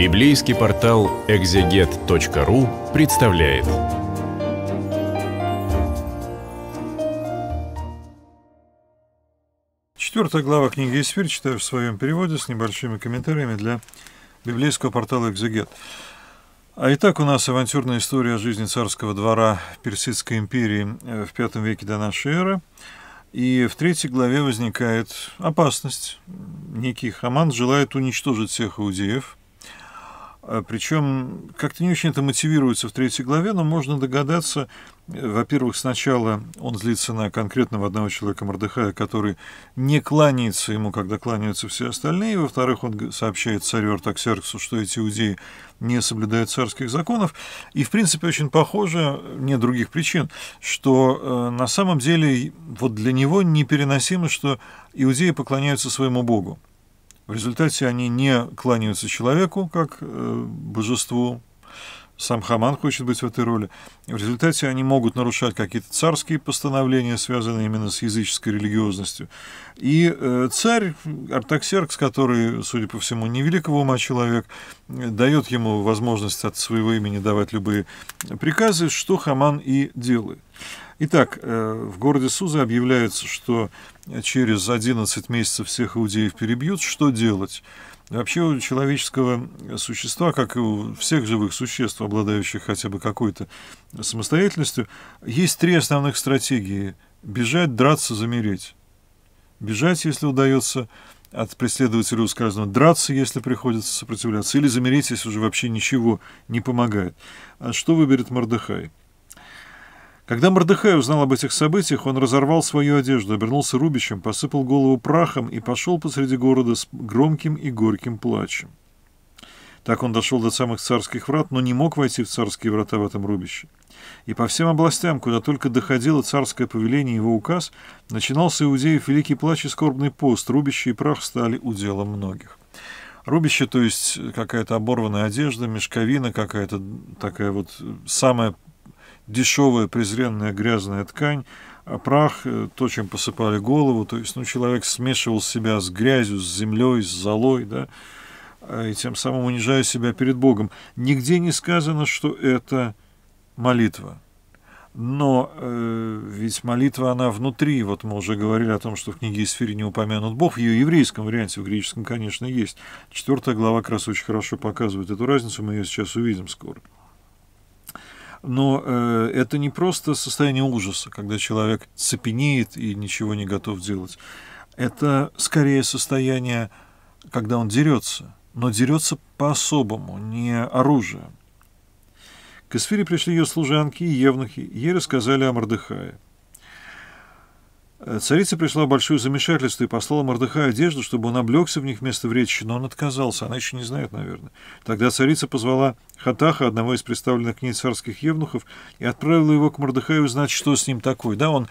Библейский портал экзегет.ру представляет. Четвертая глава книги Есфирь, читаю в своем переводе с небольшими комментариями для библейского портала «Экзегет». А итак, у нас авантюрная история о жизни царского двора Персидской империи в V веке до нашей эры. И в 3 главе возникает опасность. Некий Хаман желает уничтожить всех иудеев. Причем как-то не очень это мотивируется в 3 главе, но можно догадаться. Во-первых, сначала он злится на конкретного одного человека, Мардохея, который не кланяется ему, когда кланяются все остальные. Во-вторых, он сообщает царю Артаксерксу, что эти иудеи не соблюдают царских законов. И, в принципе, очень похоже, нет других причин, что на самом деле вот для него непереносимо, что иудеи поклоняются своему богу. В результате они не кланяются человеку, как божеству. Сам Хаман хочет быть в этой роли. В результате они могут нарушать какие-то царские постановления, связанные именно с языческой религиозностью. И царь Артаксеркс, который, судя по всему, невеликого ума человек, дает ему возможность от своего имени давать любые приказы, что Хаман и делает. Итак, в городе Сузы объявляется, что через 11 месяцев всех иудеев перебьют. Что делать? Вообще у человеческого существа, как и у всех живых существ, обладающих хотя бы какой-то самостоятельностью, есть 3 основных стратегии. Бежать, драться, замереть. Бежать, если удается от преследователя ускользнуть, драться, если приходится сопротивляться, или замереть, если уже вообще ничего не помогает. А что выберет Мардохей? Когда Мардохей узнал об этих событиях, он разорвал свою одежду, обернулся рубищем, посыпал голову прахом и пошел посреди города с громким и горьким плачем. Так он дошел до самых царских врат, но не мог войти в царские врата в этом рубище. И по всем областям, куда только доходило царское повеление и его указ, начинался иудеев великий плач и скорбный пост, рубище и прах стали уделом многих. Рубище, то есть какая-то оборванная одежда, мешковина, какая-то такая вот самая дешевая, презренная, грязная ткань, а прах, то, чем посыпали голову, то есть, ну, человек смешивал себя с грязью, с землей, с золой, да, и тем самым унижая себя перед Богом. Нигде не сказано, что это молитва. Но ведь молитва, она внутри. Вот мы уже говорили о том, что в книге Есфирь не упомянут Бог. В ее еврейском варианте, в греческом, конечно, есть. 4 глава как раз очень хорошо показывает эту разницу, мы ее сейчас увидим скоро. Но это не просто состояние ужаса, когда человек цепенеет и ничего не готов делать. Это скорее состояние, когда он дерется, но дерется по-особому, не оружием. К Есфири пришли ее служанки и евнухи, и ей рассказали о Мардохее. Царица пришла в большое замешательство и послала Мардохею одежду, чтобы он облегся в них вместо вречи, но он отказался, она еще не знает, наверное. Тогда царица позвала Хатаха, одного из представленных к ней царских евнухов, и отправила его к Мардохею узнать, что с ним такое. Да, он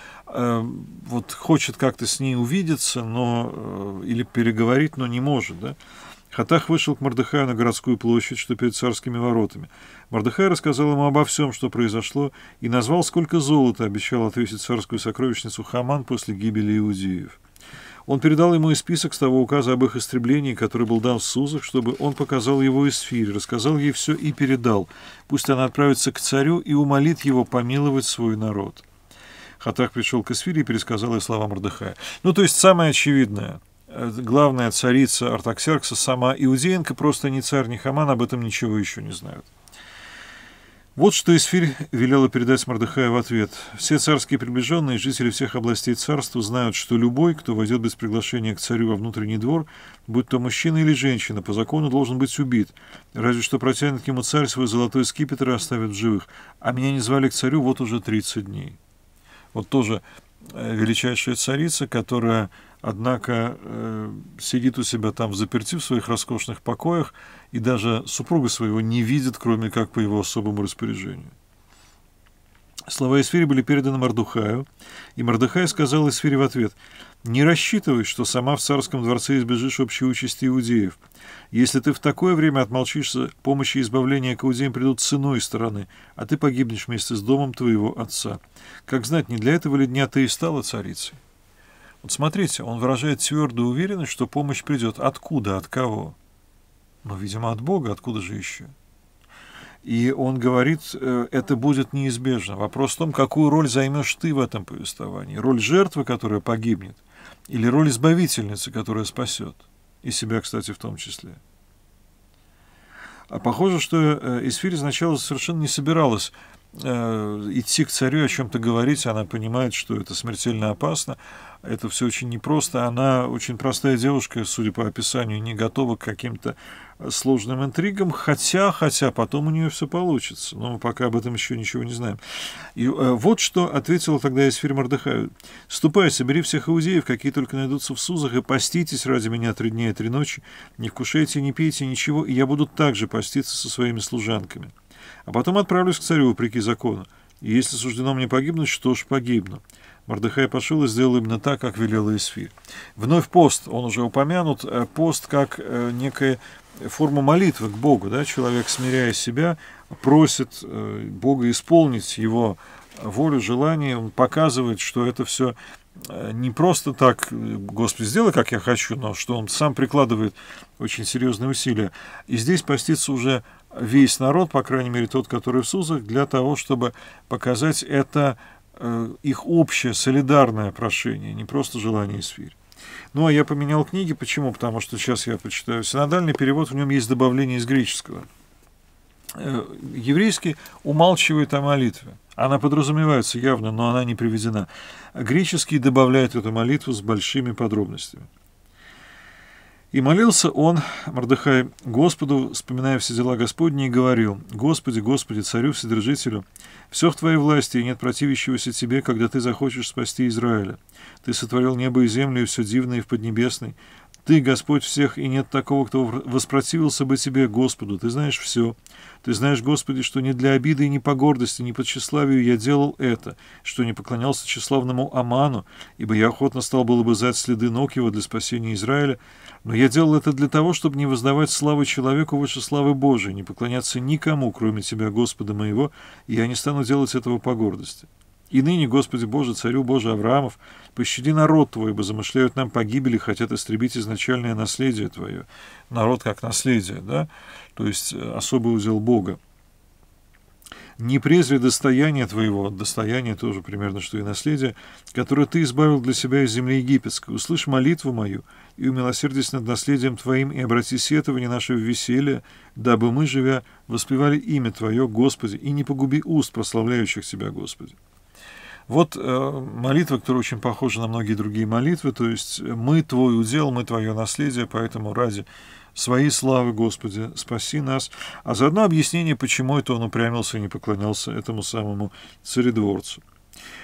вот хочет как-то с ней увидеться, но, или переговорить, но не может, да. Хатах вышел к Мардохею на городскую площадь, что перед царскими воротами. Мардохей рассказал ему обо всем, что произошло, и назвал, сколько золота обещал отвесить царскую сокровищницу Хаман после гибели иудеев. Он передал ему и список с того указа об их истреблении, который был дан в Сузах, чтобы он показал его Есфирь, рассказал ей все и передал. Пусть она отправится к царю и умолит его помиловать свой народ. Хатах пришел к Есфири и пересказал ей слова Мардохея. Ну, то есть самое очевидное. Главная царица Артаксеркса сама иудеенка, просто ни царь, ни Хаман об этом ничего еще не знают. Вот что Есфирь велела передать Мардохею в ответ. Все царские приближенные и жители всех областей царства знают, что любой, кто войдет без приглашения к царю во внутренний двор, будь то мужчина или женщина, по закону должен быть убит, разве что протянет к нему царь свой золотой скипетр и оставит в живых. А меня не звали к царю вот уже 30 дней. Вот тоже величайшая царица, которая, однако, сидит у себя там взаперти в своих роскошных покоях и даже супруга своего не видит, кроме как по его особому распоряжению. Слова Есфири были переданы Мардохею, и Мардохей сказал Есфири в ответ: «Не рассчитывай, что сама в царском дворце избежишь общей участи иудеев. Если ты в такое время отмолчишься, помощи и избавления к иудеям придут с иной стороны, а ты погибнешь вместе с домом твоего отца. Как знать, не для этого ли дня ты и стала царицей?» Вот смотрите, он выражает твердую уверенность, что помощь придет. Откуда, от кого? Но, видимо, от Бога, откуда же еще? И он говорит, это будет неизбежно. Вопрос в том, какую роль займешь ты в этом повествовании. Роль жертвы, которая погибнет, или роль избавительницы, которая спасет. И себя, кстати, в том числе. А похоже, что Есфирь сначала совершенно не собиралась идти к царю, о чем-то говорить. Она понимает, что это смертельно опасно. Это все очень непросто. Она очень простая девушка, судя по описанию, не готова к каким-то сложным интригам. Хотя потом у нее все получится. Но мы пока об этом еще ничего не знаем. И вот что ответила тогда Есфирь Мардохаю. «Ступай, собери всех иудеев, какие только найдутся в Сузах, и поститесь ради меня 3 дня и 3 ночи. Не вкушайте, не пейте ничего, и я буду также поститься со своими служанками. А потом отправлюсь к царю вопреки закону. И если суждено мне погибнуть, что ж, погибну». Мардохей пошел и сделал именно так, как велела Есфирь. Вновь пост, он уже упомянут, пост как некая форма молитвы к Богу. Да? Человек, смиряя себя, просит Бога исполнить его волю, желание. Он показывает, что это все не просто так, Господи, сделай, как я хочу, но что он сам прикладывает очень серьезные усилия. И здесь постится уже весь народ, по крайней мере тот, который в Сузах, для того, чтобы показать это их общее солидарное прошение, не просто желание Есфирь. Ну, а я поменял книги. Почему? Потому что сейчас я почитаю синодальный перевод, в нем есть добавление из греческого. Еврейский умалчивает о молитве. Она подразумевается явно, но она не приведена. Греческий добавляет эту молитву с большими подробностями. «И молился он, Мардохей, Господу, вспоминая все дела Господни, и говорил: Господи, Господи, Царю Вседержителю, все в Твоей власти, и нет противящегося Тебе, когда Ты захочешь спасти Израиля. Ты сотворил небо и землю, и все дивное, и в поднебесной. Ты, Господь всех, и нет такого, кто воспротивился бы Тебе, Господу. Ты знаешь все. Ты знаешь, Господи, что не для обиды и не по гордости, не по тщеславию я делал это, что не поклонялся тщеславному Аману, ибо я охотно стал было бы зать следы ног его для спасения Израиля. Но я делал это для того, чтобы не воздавать славы человеку выше славы Божией, не поклоняться никому, кроме Тебя, Господа моего, и я не стану делать этого по гордости. И ныне, Господи Боже, Царю Боже Авраамов, пощади народ Твой, ибо замышляют нам погибели, хотят истребить изначальное наследие Твое». Народ как наследие, да? То есть особый удел Бога. «Не презри достояние Твоего», достояние тоже примерно, что и наследие, «которое Ты избавил для себя из земли египетской. Услышь молитву мою и умилосердись над наследием Твоим, и обрати сетование наше в веселье, дабы мы, живя, воспевали имя Твое, Господи, и не погуби уст прославляющих Тебя, Господи». Вот молитва, которая очень похожа на многие другие молитвы, то есть «мы Твой удел, мы Твое наследие, поэтому ради Своей славы, Господи, спаси нас». А заодно объяснение, почему это он упрямился и не поклонялся этому самому царедворцу.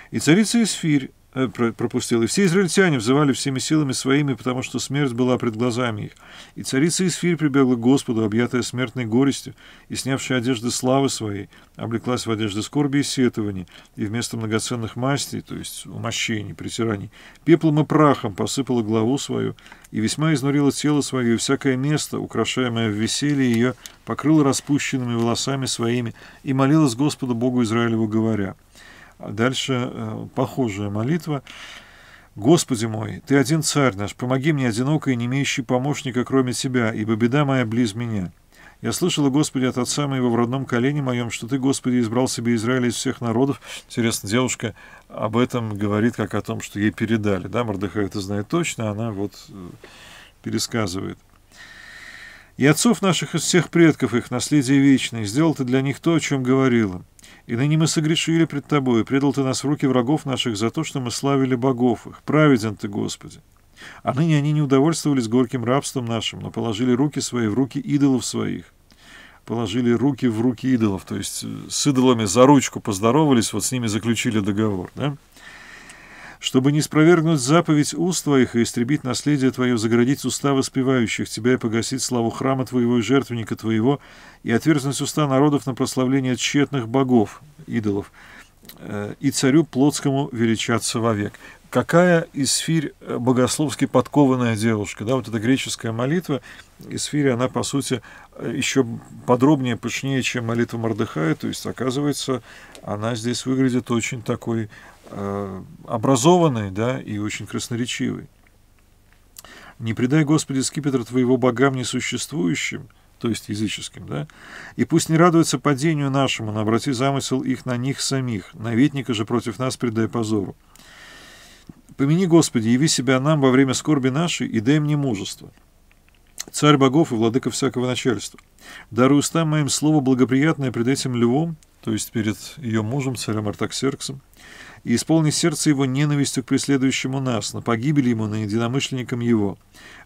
«И царица Есфирь пропустила, и все израильтяне взывали всеми силами своими, потому что смерть была пред глазами их. И царица Есфирь прибегла к Господу, объятая смертной горестью, и, снявшая одежды славы своей, облеклась в одежды скорби и сетований, и вместо многоценных мастей, то есть умощений, притираний, пеплом и прахом посыпала главу свою, и весьма изнурила тело свое, и всякое место, украшаемое в веселье ее, покрыла распущенными волосами своими, и молилась Господу Богу Израилеву, говоря». А дальше похожая молитва. «Господи мой, Ты один царь наш, помоги мне, одинокой и не имеющей помощника, кроме Тебя, ибо беда моя близ меня. Я слышала, Господи, от отца моего в родном колене моем, что Ты, Господи, избрал себе Израиль из всех народов». Интересно, девушка об этом говорит, как о том, что ей передали. Да, Мардохей это знает точно, она вот пересказывает. «И отцов наших из всех предков их, наследие вечное, сделал Ты для них то, о чем говорила. И ныне мы согрешили пред Тобой, и предал Ты нас в руки врагов наших за то, что мы славили богов их. Праведен Ты, Господи. А ныне они не удовольствовались горьким рабством нашим, но положили руки свои в руки идолов своих». Положили руки в руки идолов, то есть с идолами за ручку поздоровались, вот с ними заключили договор, да? «Чтобы не спровергнуть заповедь уст Твоих и истребить наследие Твое, заградить уста воспевающих Тебя и погасить славу храма Твоего и жертвенника Твоего, и отверзнуть уста народов на прославление тщетных богов, идолов, и царю плотскому величаться вовек». Какая Есфирь богословски подкованная девушка, да, вот эта греческая молитва Есфирь, она, по сути, еще подробнее, пышнее, чем молитва Мардохея, то есть, оказывается, она здесь выглядит очень такой образованной, да, и очень красноречивой. «Не предай, Господи, скипетр Твоего богам несуществующим», то есть языческим, да? И пусть не радуется падению нашему, но обрати замысел их на них самих, наветника же против нас предай позору. Помяни, Господи, яви себя нам во время скорби нашей и дай мне мужество. Царь богов и владыка всякого начальства. Даруй устам моим слово благоприятное пред этим львом, то есть перед ее мужем, царем Артаксерксом, и исполни сердце его ненавистью к преследующему нас, на погибели ему, на единомышленникам его.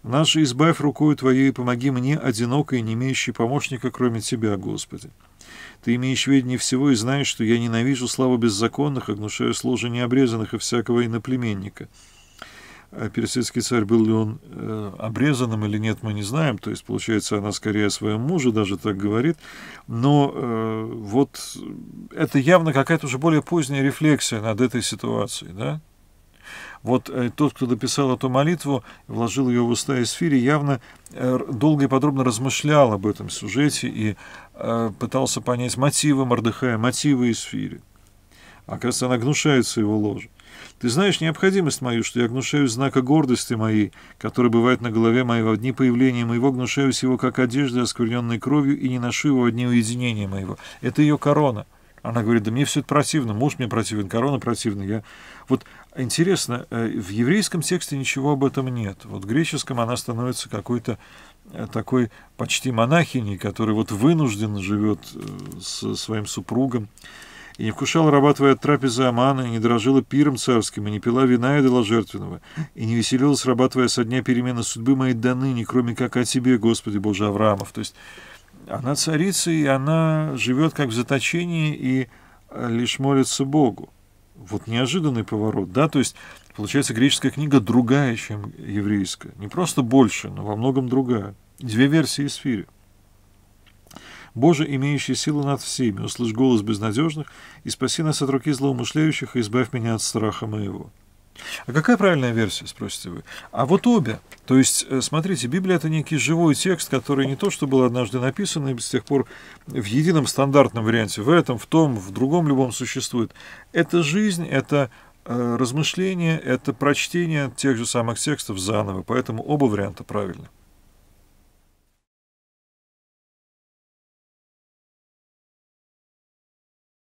Наши избавь рукою Твоей и помоги мне, одинокой, не имеющей помощника, кроме Тебя, Господи. Ты имеешь ведение всего и знаешь, что я ненавижу славу беззаконных, огнушаю служа необрезанных и всякого иноплеменника». Персидский царь, был ли он обрезанным или нет, мы не знаем. То есть, получается, она скорее о своем муже даже так говорит. Но вот это явно какая-то уже более поздняя рефлексия над этой ситуацией. Да? Вот тот, кто дописал эту молитву, вложил ее в уста Есфири, явно долго и подробно размышлял об этом сюжете и пытался понять мотивы Мардохея, мотивы Есфири. Оказывается, она гнушается его ложью. Ты знаешь необходимость мою, что я гнушаюсь знака гордости моей, который бывает на голове моей во дни появления моего, гнушаюсь его, как одежды, оскверненной кровью, и не ношу его во дни уединения моего. Это ее корона. Она говорит, да мне все это противно, муж мне противен, корона противна. Я... Вот интересно, в еврейском тексте ничего об этом нет. Вот в греческом она становится какой-то такой почти монахиней, которая вот вынужденно живет со своим супругом. И не вкушала раба твоя от трапезы Амана, и не дорожила пиром царским, и не пила вина идоложертвенного, и не веселилась раба твоя со дня перемены судьбы моей до ныне, кроме как о тебе, Господи Боже Авраамов. То есть она царица, и она живет как в заточении, и лишь молится Богу. Вот неожиданный поворот, да, то есть получается греческая книга другая, чем еврейская. Не просто больше, но во многом другая. Две версии Есфири. Боже, имеющий силу над всеми, услышь голос безнадежных и спаси нас от руки злоумышляющих и избавь меня от страха моего. А какая правильная версия, спросите вы? А вот обе. То есть, смотрите, Библия — это некий живой текст, который не то, что был однажды написан, и с тех пор в едином стандартном варианте, в этом, в том, в другом любом существует. Это жизнь, это размышление, это прочтение тех же самых текстов заново, поэтому оба варианта правильны.